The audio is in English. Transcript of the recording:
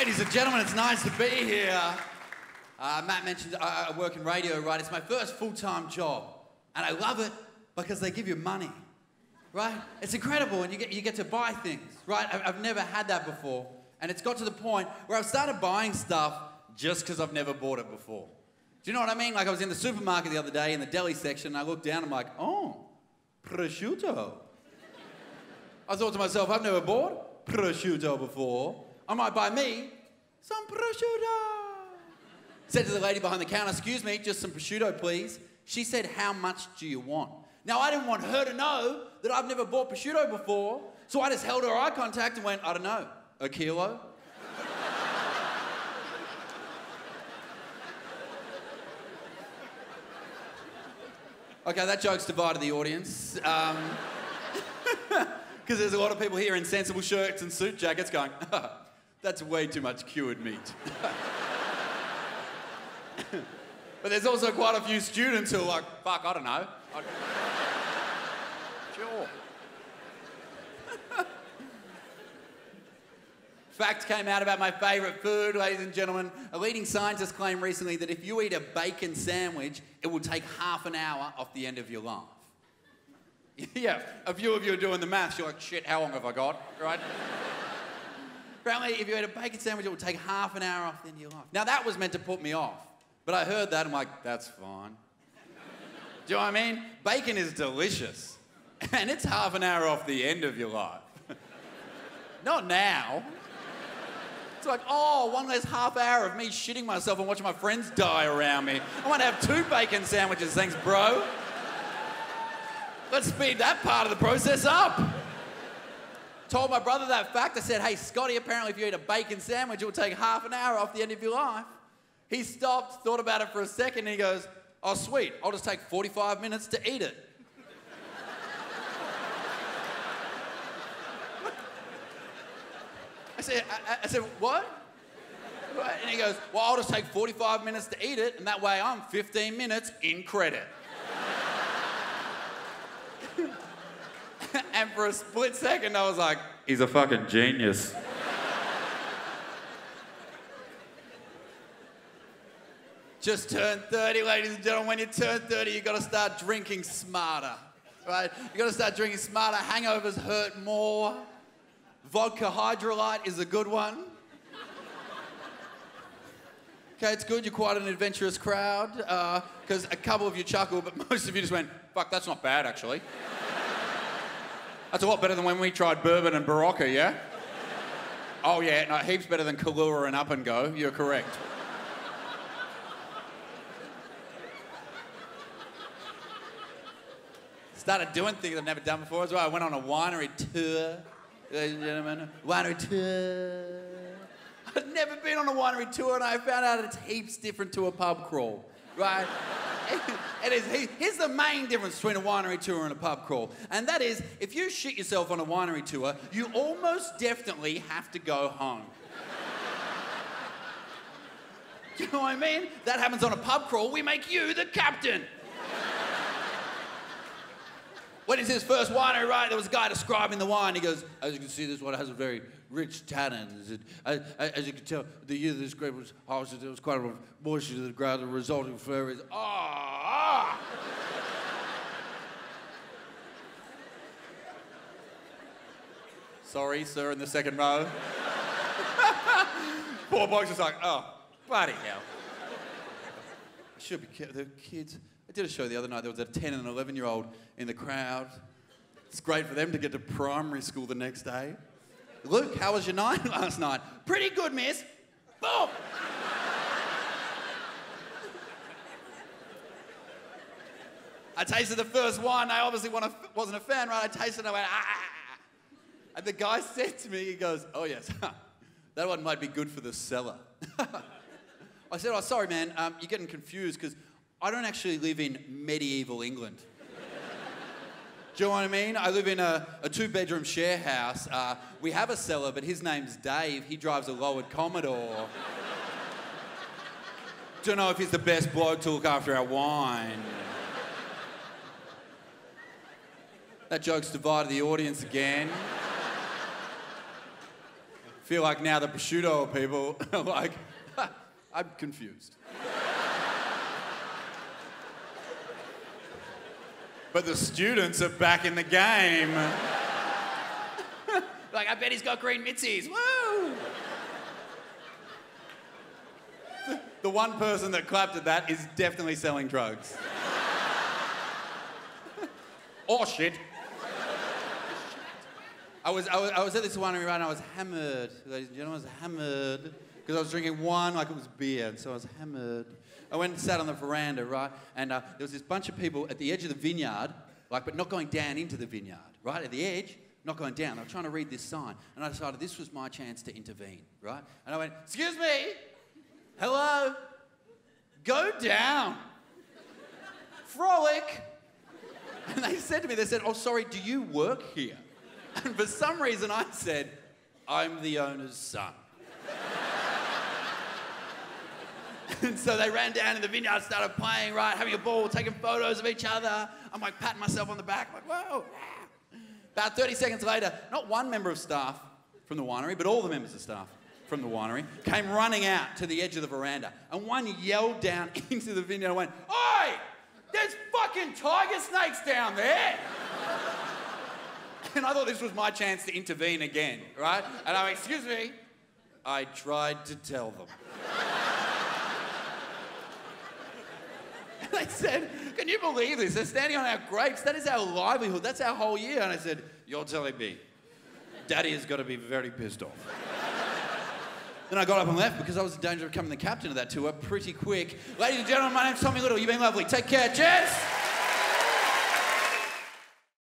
Ladies and gentlemen, it's nice to be here. Matt mentioned I work in radio, right? It's my first full-time job. And I love it because they give you money, right? It's incredible, and you get to buy things, right? I've never had that before. And it's got to the point where I've started buying stuff just because I've never bought it before. Do you know what I mean? Like, I was in the supermarket the other day in the deli section, and I looked down and I'm like, oh, prosciutto. I thought to myself, I've never bought prosciutto before. I might buy me some prosciutto. Said to the lady behind the counter, excuse me, just some prosciutto, please. She said, how much do you want? Now, I didn't want her to know that I've never bought prosciutto before, so I just held her eye contact and went, I don't know, a kilo? Okay, that joke's divided the audience. Because there's a lot of people here in sensible shirts and suit jackets going, oh, that's way too much cured meat. But there's also quite a few students who are like, fuck, I don't know. Sure. Facts came out about my favourite food, ladies and gentlemen. A leading scientist claimed recently that if you eat a bacon sandwich, it will take half an hour off the end of your life. Yeah, a few of you are doing the maths, you're like, shit, how long have I got, right? Apparently, if you had a bacon sandwich, it would take half an hour off the end of your life. Now, that was meant to put me off, but I heard that, I'm like, that's fine. Do you know what I mean? Bacon is delicious, and it's half an hour off the end of your life. Not now. It's like, oh, one less half hour of me shitting myself and watching my friends die around me. I want to have 2 bacon sandwiches, thanks, bro. Let's speed that part of the process up. Told my brother that fact. I said, hey, Scotty, apparently if you eat a bacon sandwich, it will take half an hour off the end of your life. He stopped, thought about it for a second, and he goes, oh, sweet, I'll just take 45 minutes to eat it. I said, what? And he goes, well, I'll just take 45 minutes to eat it, and that way I'm 15 minutes in credit. And for a split second, I was like, he's a fucking genius. Just turned 30, ladies and gentlemen. When you turn 30, you got to start drinking smarter, right? You got to start drinking smarter. Hangovers hurt more. Vodka Hydrolite is a good one. Okay, it's good. You're quite an adventurous crowd because a couple of you chuckled, but most of you just went, fuck, that's not bad, actually. That's a lot better than when we tried bourbon and Barocca, yeah? Oh, yeah, no, heaps better than Kahlua and Up and Go. You're correct. Started doing things I've never done before as well. I went on a winery tour, ladies and gentlemen. Winery tour. I've never been on a winery tour, and I found out it's heaps different to a pub crawl, right? It is. Here's the main difference between a winery tour and a pub crawl, and that is, if you shit yourself on a winery tour, you almost definitely have to go home. Do you know what I mean? That happens on a pub crawl. We make you the captain. Went into his first winery, right? There was a guy describing the wine. He goes, as you can see, this wine has a very rich tannins. As you can tell, the year this grape was harvested, there was quite a lot of moisture to the ground. The resulting flavour is, ah! Sorry, sir, in the second row. Poor box is like, oh, bloody hell. Should be careful, they're kids. I did a show the other night, there was a 10 and 11-year-old in the crowd. It's great for them to get to primary school the next day. Luke, how was your night last night? Pretty good, miss. Boom! I tasted the first wine. I obviously wasn't a fan, right? I tasted it and I went, ah! And the guy said to me, he goes, oh, yes, that one might be good for the cellar. I said, oh, sorry, man, you're getting confused because I don't actually live in medieval England. Do you know what I mean? I live in a 2-bedroom share house. We have a cellar, but his name's Dave. He drives a lowered Commodore. Don't know if he's the best bloke to look after our wine. That joke's divided the audience again. feel like now the prosciutto people are like, I'm confused. But the students are back in the game. Like, I bet he's got green mitzies. Woo! The one person that clapped at that is definitely selling drugs. Or shit. I was at this winery and I was hammered, ladies and gentlemen, I was hammered. Because I was drinking wine like it was beer, and so I was hammered. I went and sat on the veranda, right? And there was this bunch of people at the edge of the vineyard, like, but not going down into the vineyard, right? At the edge, not going down. They were trying to read this sign. And I decided this was my chance to intervene, right? And I went, excuse me, hello, go down, frolic. And they said to me, they said, oh, sorry, do you work here? And for some reason I said, I'm the owner's son. And so they ran down in the vineyard, started playing, right, having a ball, taking photos of each other. I'm like patting myself on the back, I'm like, whoa. About 30 seconds later, not one member of staff from the winery, but all the members of staff from the winery came running out to the edge of the veranda. And one yelled down into the vineyard and went, oi, there's fucking tiger snakes down there. And I thought this was my chance to intervene again, right? And I went, excuse me, I tried to tell them. They said, can you believe this? They're standing on our grapes. That is our livelihood. That's our whole year. And I said, you're telling me, Daddy has got to be very pissed off. Then I got up and left because I was in danger of becoming the captain of that tour pretty quick. Ladies and gentlemen, my name's Tommy Little. You've been lovely. Take care. Cheers!